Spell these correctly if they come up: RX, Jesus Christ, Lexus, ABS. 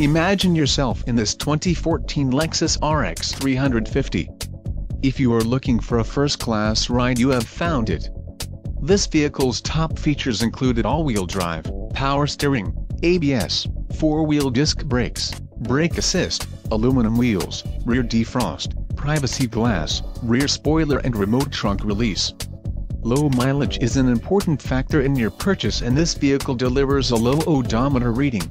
Imagine yourself in this 2014 Lexus RX 350. If you are looking for a first-class ride, you have found it. This vehicle's top features included all-wheel drive, power steering, ABS, four-wheel disc brakes, brake assist, aluminum wheels, rear defrost, privacy glass, rear spoiler and remote trunk release. Low mileage is an important factor in your purchase, and this vehicle delivers a low odometer reading.